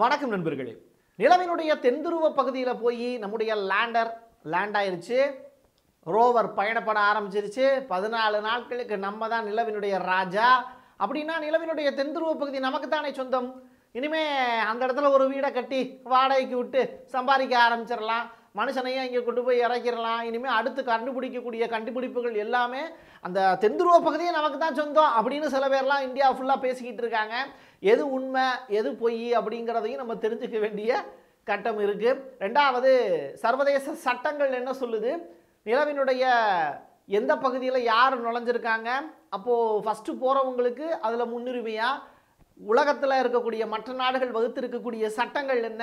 வணக்கம் நண்பர்களே நிலவினுடைய தென்துருவ பகுதியில போய் நம்முடைய லேண்டர் லேண்ட் ஆயிருச்சு ரோவர் பயணப்பட ஆரம்பிச்சிருச்சு 14 நாட்களுக்கு நம்ம தான் நிலவினுடைய ராஜா அப்படினா நிலவினுடைய தென்துருவ பகுதி நமக்கு தானே சொந்தம் இனிமே அந்த இடத்துல ஒரு வீட கட்டி வாடகைக்கு விட்டு சம்பாதிக்க ஆரம்பிச்சிரலாம் மனுஷனையே இங்க கொண்டு போய் இறக்கிரலாம் இனிமே அடுத்து கண்டுபிடிக்க கூடிய கண்டுபிடிப்புகள் எல்லாமே அந்த தென்துருவ பகுதியே நமக்கு தான் சொந்தம் அப்படினு சில பேர்லாம் இந்தியா ஃபுல்லா பேசிக்கிட்டு இருக்காங்க எது உண்மை எது பொய் அப்படிங்கறதையும் நம்ம தெரிஞ்சுக்க வேண்டிய கட்டம் இருக்கு இரண்டாவது சர்வதேச சட்டங்கள் என்ன சொல்லுது நிலவினுடைய எந்த பகுதியில யார் நுழைஞ்சிருக்காங்க அப்போ ஃபர்ஸ்ட் போறவங்களுக்கு அதுல முன்னுரிமையா உலகத்துல இருக்கக்கூடிய மற்ற நாடுகள் வகுத்து இருக்கக்கூடிய சட்டங்கள் என்ன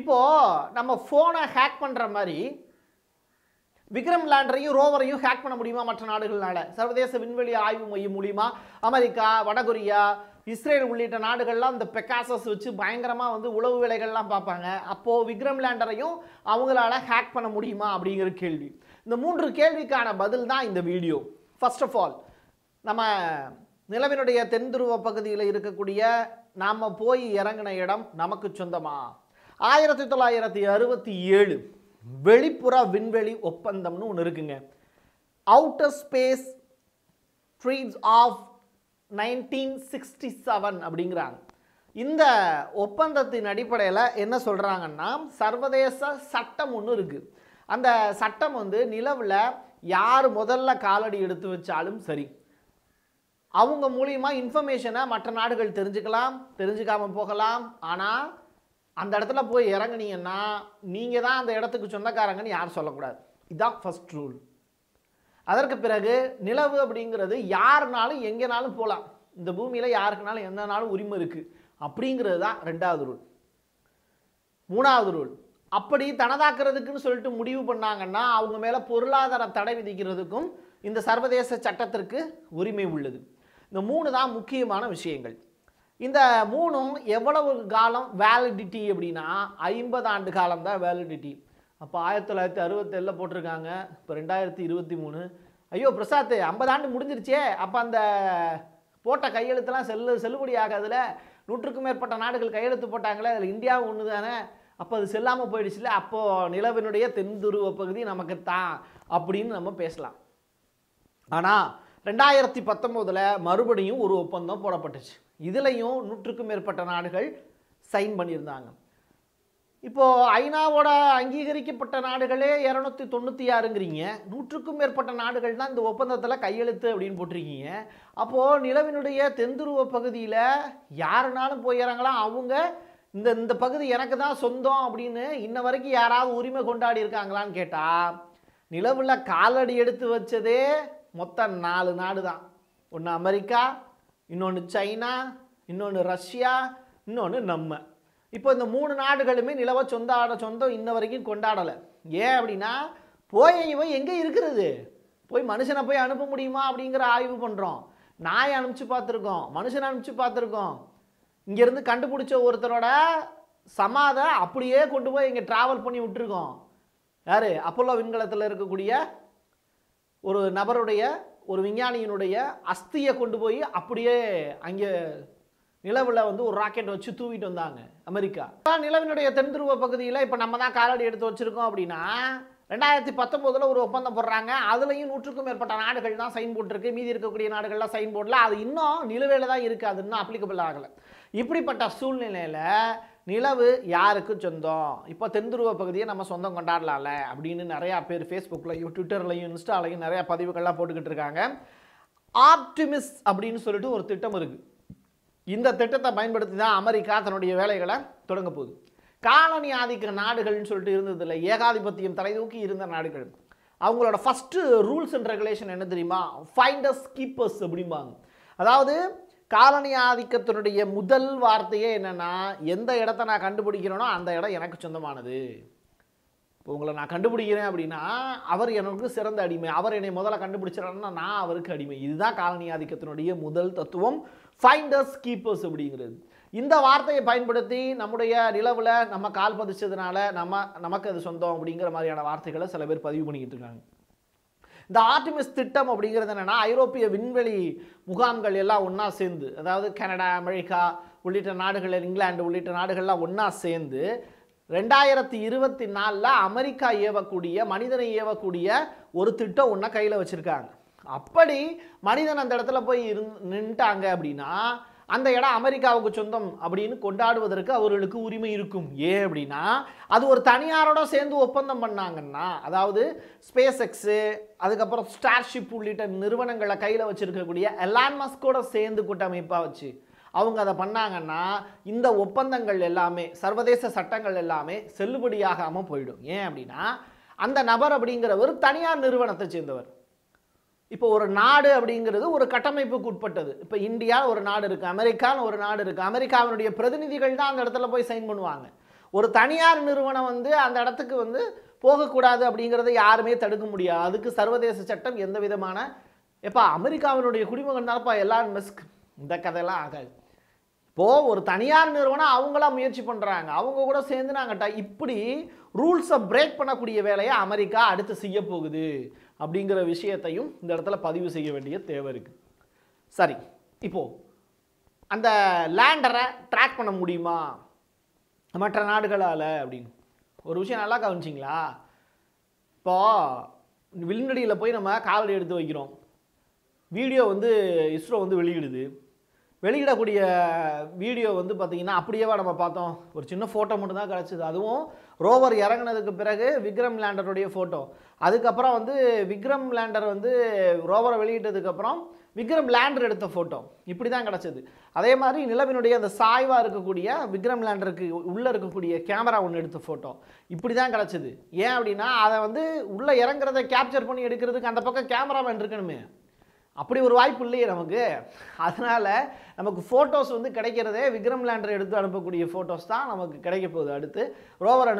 இப்போ நம்ம போனை ஹேக் பண்ற மாதிரி விக்ரம் லேண்டரையும் ரோவரையும் ஹேக் பண்ண முடியுமா மற்ற நாடுகளால சர்வதேச விண்வெளி ஆய்வு மையம் மூலமா அமெரிக்கா வடகொரியா இஸ்ரேல் உள்ளிட்ட நாடுகள்லாம் அந்த பெகாசஸ் வச்சு பயங்கரமா வந்து உளவு வேலைகள்லாம் பார்ப்பாங்க அப்போ விக்ரம் லேண்டரையும் அவங்களால ஹேக் பண்ண முடியுமா அப்படிங்கற கேள்வி இந்த மூன்று கேள்விக்கான பதில் தான் இந்த வீடியோ ஃபர்ஸ்ட் ஆஃப் ஆல் நம்ம நிலவினுடைய தென்துருவ பகுதியில் இருக்கக்கூடிய நாம போய் இறங்கின இடம் நமக்கு சொந்தமா 1967 வெளிப்புற விண்வெளி ஒப்பந்தம்னு ஒன்னு இருக்குங்க அவுட்டர் ஸ்பேஸ் ட்ரீட்ஸ் ஆஃப் 1967 அப்படிங்கறாங்க இந்த ஒப்பந்தத்தின் அடிப்படையில என்ன சொல்றாங்கன்னா சர்வதேச சட்டம் ஒன்னு இருக்கு அந்த சட்டம் வந்து நிலவுல யார் முதல்ல காலடி எடுத்து வச்சாலும் சரி அவங்க மூலமா இன்ஃபர்மேஷனை மற்ற நாடுகள் தெரிஞ்சுக்கலாம் தெரிஞ்சுக்காம போகலாம் ஆனா அந்த இடத்துல போய் இறங்குனீங்கன்னா நீங்க தான் அந்த இடத்துக்கு சொந்தக்காரங்கன்னு யார் சொல்ல கூடாது இதான் ஃபர்ஸ்ட் ரூல் அதற்கு பிறகு நிலவு அப்படிங்கிறது யார்னாலும் எங்கனாலும் போலாம் இந்த பூமியில யாருக்குனாலும் என்னனாலும் உரிமை இருக்கு அப்படிங்கிறது தான் இரண்டாவது ரூல் மூணாவது ரூல் அப்படி தனதாக்குறதுக்குன்னு சொல்லிட்டு முடிவு பண்ணாங்கன்னா அவங்க மேல பொருளாதார தடை விதிக்கிறதுக்கும் இந்த சர்வதேச சட்டத்திற்கு உரிமை உள்ளது இந்த மூணு தான் முக்கியமான விஷயங்கள் இந்த மூணும் எவ்வளவு காலம் வேலிடிட்டி அப்படினா 50 ஆண்டு காலம் தான் வேலிடிட்டி அப்ப 1967ல போட்டுருக்காங்க இப்ப 2023 ஐயோ பிரசாத் 50 ஆண்டு முடிஞ்சிருச்சே அப்ப அந்த போட்ட கையெழுத்தெல்லாம் செல்லுபடி ஆகாதுல 100க்கும் மேற்பட்ட நாடுகள் கையெழுத்து போட்டாங்களே அதுல இந்தியா ஒன்னு தானே அப்ப அது செல்லாம போயிடுச்சுல அப்போ நிலவினுடைய தென்துருவ பகுதி நமக்கு தான் அப்படின்னு நம்ம பேசலாம் ஆனா 2019ல மறுபடியும் ஒரு ஒப்பந்தம் போடப்பட்டுச்சு இதுலயும் 100க்கும் மேற்பட்ட நாடுகள் சைன் பண்ணியிருந்தாங்க இப்போ ஐநாவோட அங்கீகரிக்கப்பட்ட நாடுகளே 296ங்கறீங்க 100க்கும் மேற்பட்ட நாடுகள் தான் இந்த ஒப்பந்தத்துல கையெழுத்து அப்படினு போட்டுருக்கீங்க அப்போ நிலவினுடைய தென்துருவ பகுதியில யாருனாலும் போய் இறங்கலாம் அவங்க இந்த இந்த பகுதி எனக்கு தான் சொந்தம் அப்படினு இன்ன வரைக்கும் யாராவது உரிமை கொண்டாடி இருக்காங்களான்னு கேட்டா நிலவுல காலடி எடுத்து வச்சதே மொத்தம் 4 நாடு தான் ஒன்னு அமெரிக்கா இன்னொன்னு சைனா இன்னொன்னு ரஷ்யா இன்னொன்னு நம்ம இப்போ இந்த 3 நாடுகளுமே நிலவ சொந்தம் இன்ன வரைக்கும் கொண்டாடல ஏன் அப்படினா போய் இவன் எங்க இருக்குது போய் மனுஷனை போய் அனுப்ப முடியுமா அப்படிங்கற ஆய்வு பண்றோம் நாய் அனுப்பிச்சு பார்த்திருக்கோம் மனுஷனை அனுப்பிச்சு பார்த்திருக்கோம் இங்க இருந்து கண்டுபிடிச்ச ஒருத்தரோட சமாத அப்படியே கொண்டு போய் இங்க டிராவல் பண்ணி விட்டுருக்கோம் யாரு அப்போலோ விண்கலத்துல இருக்கக்கூடிய ஒரு நபருடைய ஒரு விஞ்ஞானியினுடைய அஸ்தியை கொண்டு போய் அப்படியே அங்க நிலவுல வந்து ஒரு ராக்கெட் வச்சு தூவிட்டு வந்தாங்க அமெரிக்கா நிலவினுடைய தென்துருவ பகுதியில இப்ப நம்ம தான் காலடி எடுத்து வச்சிருக்கோம் அப்படின்னா 2019ல ஒரு ஒப்பந்தம் போடுறாங்க அதுலயும் 100க்கும் மேற்பட்ட நாடுகள் தான் சைன் போட்டிருக்கு மீதி இருக்கக்கூடிய நாடுகள்லாம் சைன் போடல அது இன்னும் நிலுவையில தான் இருக்கு அது இன்னும் அப்ளிகபிள் ஆகல இப்படிப்பட்ட சூழ்நிலையில நிலவு யாருக்கு சொந்தம் இப்போ தென்துருவ பகுதியை நம்ம சொந்தம் கொண்டாடலாம்ல அப்படின்னு நிறைய பேர் ஃபேஸ்புக்லையும் ட்விட்டர்லையும் இன்ஸ்டாலையும் நிறைய பதிவுகள்லாம் போட்டுக்கிட்டு இருக்காங்க ஆப்டிமிஸ்ட் அப்படின்னு சொல்லிட்டு ஒரு திட்டம் இருக்கு இந்த திட்டத்தை பயன்படுத்தி தான் அமெரிக்கா தன்னுடைய வேலைகளை தொடங்க போகுது காலனி ஆதிக்க நாடுகள்னு சொல்லிட்டு இருந்ததில்லை ஏகாதிபத்தியம் தலைதூக்கி இருந்த நாடுகள் அவங்களோட ஃபர்ஸ்ட் ரூல்ஸ் அண்ட் ரெகுலேஷன் என்ன தெரியுமா ஃபைண்டர்ஸ் கீப்பர்ஸ் அப்படிம்பாங்க அதாவது காலனி ஆதிக்கத்தினுடைய முதல் வார்த்தையே என்னன்னா எந்த இடத்தை நான் கண்டுபிடிக்கிறேனோ அந்த இடம் எனக்கு சொந்தமானது. இப்போ உங்களை நான் கண்டுபிடிக்கிறேன் அப்படின்னா அவர் எனக்கு சிறந்த அடிமை, அவர் என்னை முதல்ல கண்டுபிடிச்சிடறாருன்னா நான் அவருக்கு அடிமை. இதுதான் காலனி ஆதிக்கத்தினுடைய முதல் தத்துவம், ஃபைண்டர்ஸ் கீப்பர்ஸ் அப்படிங்கிறது. இந்த வார்த்தையை பயன்படுத்தி நம்முடைய நிலவில் நம்ம கால் பதிச்சதுனால நமக்கு அது சொந்தம் அப்படிங்கிற மாதிரியான வார்த்தைகளை சில பேர் பதிவு பண்ணிக்கிட்டு இருக்காங்க. இந்த ஆர்டிமிஸ் திட்டம் அப்படிங்கிறது என்னென்னா ஐரோப்பிய விண்வெளி முகாம்கள் எல்லாம் ஒன்றா சேர்ந்து, அதாவது கனடா, அமெரிக்கா உள்ளிட்ட நாடுகள், இங்கிலாந்து உள்ளிட்ட நாடுகள்லாம் ஒன்றா சேர்ந்து 2024 அமெரிக்கா ஏவக்கூடிய, மனிதனை ஏவக்கூடிய ஒரு திட்டம் ஒன்றா கையில் வச்சுருக்காங்க. அப்படி மனிதன் அந்த இடத்துல போய் நின்ட்டாங்க அப்படின்னா அந்த இடம் அமெரிக்காவுக்கு சொந்தம் அப்படின்னு கொண்டாடுவதற்கு அவர்களுக்கு உரிமை இருக்கும். ஏன் அப்படின்னா அது ஒரு தனியாரோட சேர்ந்து ஒப்பந்தம் பண்ணாங்கன்னா, அதாவது ஸ்பேஸ்எக்ஸு, அதுக்கப்புறம் ஸ்டார்ஷிப் உள்ளிட்ட நிறுவனங்களை கையில் வச்சுருக்கக்கூடிய எலான்மஸ்கோட சேர்ந்து கூட்டமைப்பாக வச்சு அவங்க அதை பண்ணாங்கன்னா இந்த ஒப்பந்தங்கள் எல்லாமே, சர்வதேச சட்டங்கள் எல்லாமே செல்லுபடியாகாமல் போயிடும். ஏன் அப்படின்னா அந்த நபர் அப்படிங்கிறவர் தனியார் நிறுவனத்தை சேர்ந்தவர். இப்போ ஒரு நாடு அப்படிங்கிறது ஒரு கட்டமைப்புக்கு உட்பட்டது. இப்போ இந்தியா ஒரு நாடு இருக்குது, அமெரிக்கான்னு ஒரு நாடு இருக்குது, அமெரிக்காவினுடைய பிரதிநிதிகள் தான் அந்த இடத்துல போய் சைன் பண்ணுவாங்க. ஒரு தனியார் நிறுவனம் அந்த இடத்துக்கு போகக்கூடாது அப்படிங்கிறத யாருமே தடுக்க முடியாது. அதுக்கு சர்வதேச சட்டம் எந்த விதமான, எப்போ அமெரிக்காவினுடைய குடிமகன் தானப்பா எலான் மஸ்க், இந்த கதையெல்லாம் ஆகாது. இப்போது ஒரு தனியார் நிறுவனம் அவங்களா முயற்சி பண்ணுறாங்க, அவங்க கூட சேர்ந்து நாங்கள் இப்படி ரூல்ஸை பிரேக் பண்ணக்கூடிய வேலையை அமெரிக்கா அடுத்து செய்ய போகுது அப்படிங்கிற விஷயத்தையும் இந்த இடத்துல பதிவு செய்ய வேண்டிய தேவை இருக்குது. சரி, இப்போது அந்த லேண்டரை ட்ராக் பண்ண முடியுமா மற்ற நாடுகளால் அப்படின்னு ஒரு விஷயம் நல்லா கவனிச்சிங்களா? இப்போது விண்வெளியில் போய் நம்ம காலடி எடுத்து வைக்கிறோம், வீடியோ இஸ்ரோ வெளியிடுது. வெளியிடக்கூடிய வீடியோ பார்த்திங்கன்னா அப்படியேவா நம்ம பார்த்தோம்? ஒரு சின்ன ஃபோட்டோ மட்டும்தான் கிடச்சிது, அதுவும் ரோவர் இறங்கினதுக்கு பிறகு விக்ரம் லேண்டருடைய ஃபோட்டோ. அதுக்கப்புறம் விக்ரம் லேண்டர் ரோவரை வெளியிட்டதுக்கப்புறம் விக்ரம் லேண்டர் எடுத்த ஃபோட்டோ, இப்படி தான் கிடச்சிது. அதே மாதிரி நிலவினுடைய அந்த சாய்வாக இருக்கக்கூடிய விக்ரம் லேண்டருக்கு உள்ளே இருக்கக்கூடிய கேமரா ஒன்று எடுத்த ஃபோட்டோ, இப்படி தான் கிடச்சிது. ஏன் அப்படின்னா அதை உள்ளே இறங்குறதை கேப்சர் பண்ணி எடுக்கிறதுக்கு அந்த பக்கம் கேமராமேன் இருக்கணுமே, அப்படி ஒரு வாய்ப்பு இல்லையே நமக்கு. அதனால் நமக்கு ஃபோட்டோஸ் கிடைக்கிறதே விக்ரம் லேண்டர் எடுத்து அனுப்பக்கூடிய ஃபோட்டோஸ் தான் நமக்கு கிடைக்க போகுது. அடுத்து ரோவர்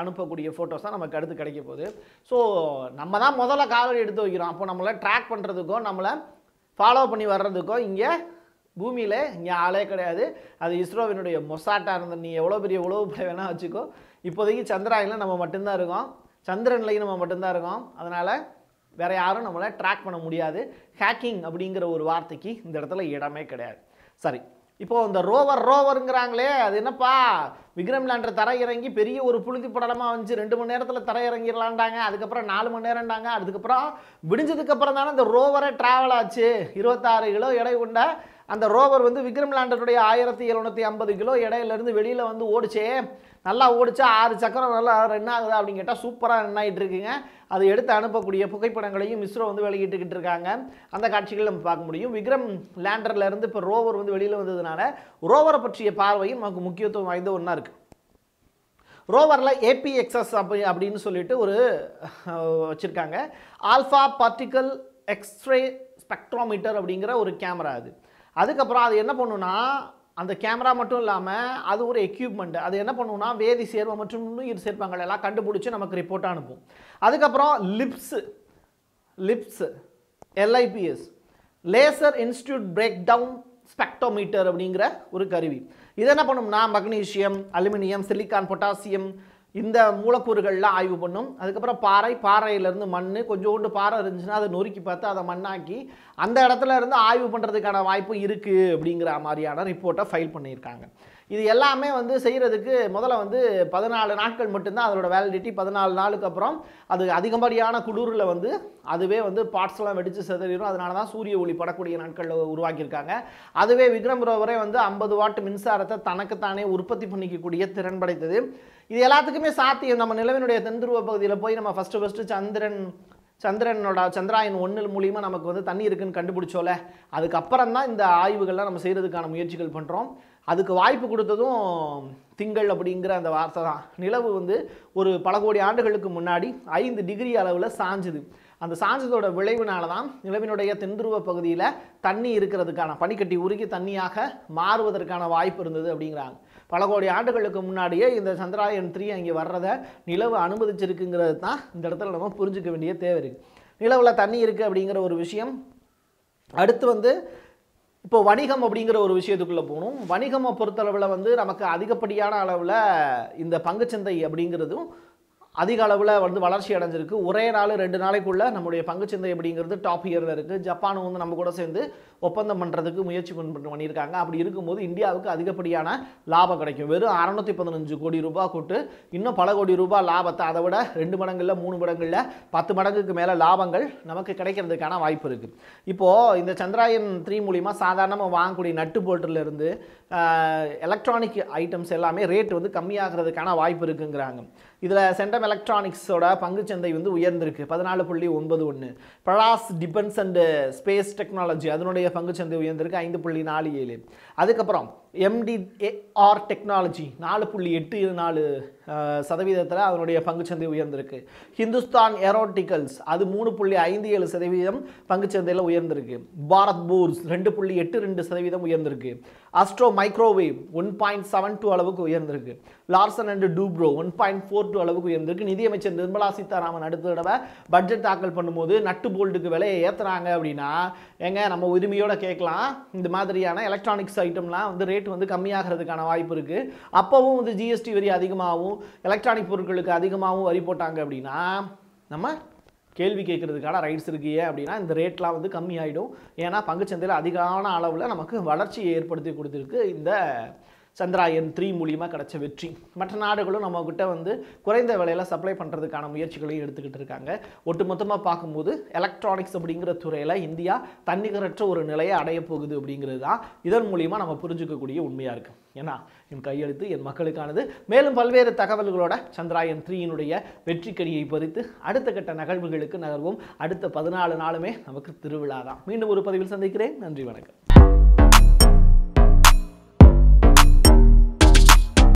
அனுப்பக்கூடிய ஃபோட்டோஸ் தான் நமக்கு அடுத்து கிடைக்க போகுது. ஸோ நம்ம தான் முதல்ல காலடி எடுத்து வைக்கிறோம். அப்போ நம்மளை ட்ராக் பண்ணுறதுக்கோ நம்மளை ஃபாலோ பண்ணி வர்றதுக்கோ இங்கே பூமியில் இங்கே ஆளே கிடையாது. அது இஸ்ரோவினுடைய மொசாட்டாக இருந்த நீ எவ்வளோ பெரிய உளவுப்படை வேணால் வச்சுக்கோ, இப்போதைக்கு சந்திராயில் நம்ம மட்டும்தான் இருக்கோம், சந்திரன்லையும் நம்ம மட்டும்தான் இருக்கோம். அதனால் வேறு யாரும் நம்மளை ட்ராக் பண்ண முடியாது. ஹேக்கிங் அப்படிங்கிற ஒரு வார்த்தைக்கு இந்த இடத்துல இடமே கிடையாது. சரி, இப்போது இந்த ரோவருங்கிறாங்களே அது என்னப்பா, விக்ரம் லேண்டர் தரை இறங்கி பெரிய ஒரு புழுதி படலமாக வந்துச்சு, 2 மணி நேரத்தில் தரை இறங்கிடலான்டாங்க, அதுக்கப்புறம் 4 மணி நேரம்டாங்க, அதுக்கப்புறம் விடிஞ்சதுக்கப்புறம் தானே இந்த ரோவரை ட்ராவல் ஆச்சு. 26 கிலோ எடை கொண்ட அந்த ரோவர் விக்ரம் லேண்டருடைய 1750 கிலோ இடையிலேருந்து வெளியில் ஓடிச்சே, நல்லா ஓடிச்சா 6 சக்கரம் நல்லா ரன் ஆகுதா அப்படின்னு கேட்டால் சூப்பராக ரன் ஆகிட்டு இருக்குங்க. அது எடுத்து அனுப்பக்கூடிய புகைப்படங்களையும் இஸ்ரோ வெளியிட்டுக்கிட்டு இருக்காங்க, அந்த காட்சிகள் நம்ம பார்க்க முடியும். விக்ரம் லேண்டர்லேருந்து இப்போ ரோவர் வெளியில் வந்ததுனால ரோவரை பற்றிய பார்வையும் நமக்கு முக்கியத்துவம் வாய்ந்த ஒன்றா இருக்குது. ரோவரில் ஏபிஎக்ஸ்எஸ் அப்படின்னு சொல்லிட்டு ஒரு வச்சுருக்காங்க, ஆல்ஃபா பார்ட்டிக்கல் எக்ஸ்ரே ஸ்பெக்ட்ரோமீட்டர் அப்படிங்கிற ஒரு கேமரா. அது அதுக்கப்புறம் அது என்ன பண்ணுன்னா, அந்த கேமரா மட்டும் இல்லாமல் அது ஒரு எக்யூப்மெண்ட், அது என்ன பண்ணுன்னா வேதி சேர்வம் மற்றும் நுண்ணுயிர் சேர்ப்பங்கள் எல்லாம் கண்டுபிடிச்சி நமக்கு ரிப்போர்ட்டாக அனுப்பும். அதுக்கப்புறம் LIPS LIPS laser institute break down spectrometer அப்படிங்கிற ஒரு கருவி. இது என்ன பண்ணும்னா மக்னீஷியம், அலுமினியம், சிலிக்கான், பொட்டாசியம் இந்த மூலக்கூறுகள்லாம் ஆய்வு பண்ணும். அதுக்கப்புறம் பாறையிலேருந்து மண், கொஞ்சோண்டு பாறை இருந்துச்சுன்னா அதை நொறுக்கி பார்த்து அதை மண்ணாக்கி அந்த இடத்துல இருந்து ஆய்வு பண்ணுறதுக்கான வாய்ப்பு இருக்குது அப்படிங்கிற மாதிரியான ரிப்போர்ட்டை ஃபைல் பண்ணியிருக்காங்க. இது எல்லாமே செய்கிறதுக்கு முதல்ல 14 நாட்கள் மட்டும்தான் அதோட வேலிடிட்டி. 14 நாளுக்கு அப்புறம் அது அதிகப்படியான குளிரில் அதுவே பார்ட்ஸ்லாம் வெடித்து சிதறிடும். அதனால தான் சூரிய ஒளி படக்கூடிய நாட்களில் உருவாக்கியிருக்காங்க. அதுவே விக்ரம் ரோவரே 50 வாட் மின்சாரத்தை தனக்குத்தானே உற்பத்தி பண்ணிக்கக்கூடிய திறன் படைத்தது. இது எல்லாத்துக்குமே சாத்தியம். நம்ம நிலவினுடைய தென்துருவ பகுதியில் போய் நம்ம ஃபஸ்ட்டு சந்திராயன் 1 மூலியமாக நமக்கு தண்ணி இருக்குன்னு கண்டுபிடிச்சோல, அதுக்கப்புறம் தான் இந்த ஆய்வுகள்லாம் நம்ம செய்கிறதுக்கான முயற்சிகள் பண்ணுறோம். அதுக்கு வாய்ப்பு கொடுத்ததும் திங்கள் அப்படிங்கிற அந்த வார்த்தை தான். நிலவு ஒரு பல கோடி ஆண்டுகளுக்கு முன்னாடி 5 டிகிரி அளவில் சாஞ்சுது. அந்த சாஞ்சதோட விளைவுனால தான் நிலவினுடைய தென்துருவ பகுதியில தண்ணி இருக்குிறதுக்கான பனிக்கட்டி உருகி தண்ணியாக மாறுவதற்கான வாய்ப்பு இருந்தது அப்படிங்கறாங்க. பல கோடி ஆண்டுகளுக்கு முன்னாடியே இந்த சந்திராயன் 3 அங்க வர்றதை நிலவு அனுமதிச்சிருக்குங்கிறது தான் இந்த இடத்துல நம்ம புரிஞ்சிக்க வேண்டிய தேவை இருக்கு. நிலவுல தண்ணி இருக்கு அப்படிங்கற ஒரு விஷயம். அடுத்து வந்து இப்போ வணிகம் அப்படிங்கற ஒரு விஷயத்துக்குள்ள போறோம். வணிகம பொறுத்தளவுல வந்து நமக்கு அதிகப்படியான அளவுல இந்த பங்குச்சந்தை அப்படிங்கிறதும் அதிக அளவுல வந்து வளர்ச்சி அடைஞ்சிருக்கு. ஒரே நாள் ரெண்டு நாளைக்குள்ள நம்மளுடைய பங்குச்சந்தை அப்படிங்கிறது டாப் ஹியர்ல இருக்கு. ஜப்பான் வந்து நம்ம கூட சேர்ந்து ஒப்பந்தம் பண்றதுக்கு முயற்சி பண்ணிருக்காங்க. அப்படி இருக்கும்போது இந்தியாவுக்கு அதிகப்படியான லாபம் கிடைக்கும். வெறும் 615 கோடி ரூபாய் கூட்டு இன்னும் பல கோடி ரூபாய் லாபத்தை அதை விட 2 மடங்குல 3 மடங்குல 10 மடங்குக்கு மேல லாபங்கள் நமக்கு கிடைக்கிறதுக்கான வாய்ப்பு இருக்கு. இப்போ இந்த சந்திராயன் 3 மூலமா சாதாரணமா வாங்கக்கூடிய நட்டு போல்ட்ல இருந்து எலக்ட்ரானிக் ஐட்டம்ஸ் எல்லாமே ரேட் வந்து கம்மியாகிறதுக்கான வாய்ப்பு இருக்குங்கறாங்க. இதுல சென்டம் எலக்ட்ரானிக்ஸ் ஓட பங்கு சந்தை வந்து உயர்ந்திருக்கு 14.91. Paras defence and space technology அதனுடைய பங்கு சந்தை உயர்ந்திருக்கு 5.47. அதுக்கு அப்புறம் MDAR டெக்னாலஜி 4.84% அதனுடைய பங்கு சந்தை உயர்ந்திருக்கு. ஹிந்துஸ்தான் ஏரோனாட்டிகல்ஸ் அது 3.57% பங்கு சந்தையில உயர்ந்திருக்கு. பாரத் போர்ஸ் 2.82% உயர்ந்திருக்கு. அஸ்ட்ரோ மைக்ரோவேவ் 1.72 அளவுக்கு உயர்ந்திருக்கு. லார்சன் அண்ட் டூப்ரோ 1.42 அளவுக்கு உயர்ந்திருக்கு. நிதியமைச்சர் நிர்மலா சீதாராமன் அடுத்த தடவை பட்ஜெட் தாக்கல் பண்ணும்போது நட்டு போல்ட்டுக்கு விலையை ஏத்துறாங்க அப்படின்னா எங்க நம்ம உரிமையோட கேட்கலாம். இந்த மாதிரியான எலக்ட்ரானிக்ஸ் ஐட்டம்லாம் வந்து ரேட் வந்து கம்மியாகிறதுக்கான வாய்ப்பு இருக்கு. அப்பவும் வந்து ஜிஎஸ்டி வரி அதிகமாகவும் எலக்ட்ரானிக் பொருட்களுக்கு அதிகமாகவும் வரி போட்டாங்க அப்படின்னா நம்ம கேள்வி கேட்கறதுக்கான ரைட்ஸ் இருக்கு. ஏன் அப்படின்னா இந்த ரேட்லாம் வந்து கம்மி ஆயிடும். ஏன்னா பங்குச்சந்தையில் அதிகமான அளவில் நமக்கு வளர்ச்சியை ஏற்படுத்தி கொடுத்துருக்கு இந்த சந்திராயன் 3 மூலமா கிடைச்ச வெற்றி. மற்ற நாடுகளும் நம்ம கிட்ட வந்து குறைந்த விலையில சப்ளை பண்றதுக்கான முயற்சிகளையும் எடுத்துக்கிட்டு இருக்காங்க. ஒட்டுமொத்தமா பார்க்கும்போது எலக்ட்ரானிக்ஸ் அப்படிங்கிற துறையில இந்தியா தன்னிகரற்ற ஒரு நிலையை அடைய போகுது அப்படிங்கிறது தான் இதன் மூலமா நம்ம புரிஞ்சுக்கக்கூடிய உண்மையா இருக்கு. ஏன்னா என் கையெழுத்து என் மக்களுக்கானது. மேலும் பல்வேறு தகவல்களோட சந்திராயன் 3 வெற்றிக்கடியை பறித்து அடுத்த கட்ட நிகழ்வுகளுக்கு நகர்வும். அடுத்த 14 நாளுமே நமக்கு திருவிழா தான். மீண்டும் ஒரு பதிவில் சந்திக்கிறேன். நன்றி, வணக்கம்.